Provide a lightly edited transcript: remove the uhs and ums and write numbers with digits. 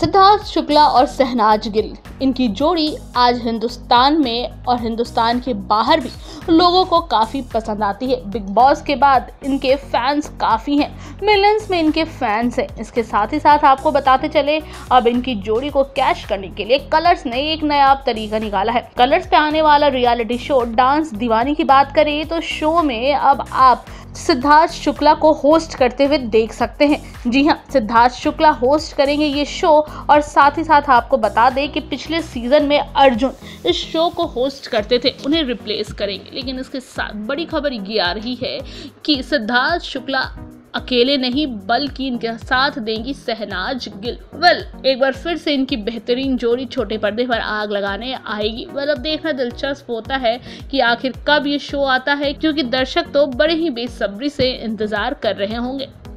सिद्धार्थ शुक्ला और शहनाज गिल, इनकी जोड़ी आज हिंदुस्तान में और हिंदुस्तान के बाहर भी लोगों को काफ़ी पसंद आती है। बिग बॉस के बाद इनके फैंस काफ़ी हैं, मिलियंस में इनके फैंस हैं। इसके साथ ही साथ आपको बताते चले, अब इनकी जोड़ी को कैश करने के लिए कलर्स ने एक नया तरीका निकाला है। कलर्स पे आने वाला रियलिटी शो डांस दीवानी की बात करें तो शो में अब आप सिद्धार्थ शुक्ला को होस्ट करते हुए देख सकते हैं। जी हाँ, सिद्धार्थ शुक्ला होस्ट करेंगे ये शो। और साथ ही साथ आपको बता दें कि पिछले सीजन में अर्जुन इस शो को होस्ट करते थे, उन्हें रिप्लेस करेंगे। लेकिन इसके साथ बड़ी खबर ये आ रही है कि सिद्धार्थ शुक्ला अकेले नहीं बल्कि इनके साथ देंगी शहनाज गिल। एक बार फिर से इनकी बेहतरीन जोड़ी छोटे पर्दे पर आग लगाने आएगी। अब देखना दिलचस्प होता है कि आखिर कब ये शो आता है, क्योंकि दर्शक तो बड़े ही बेसब्री से इंतजार कर रहे होंगे।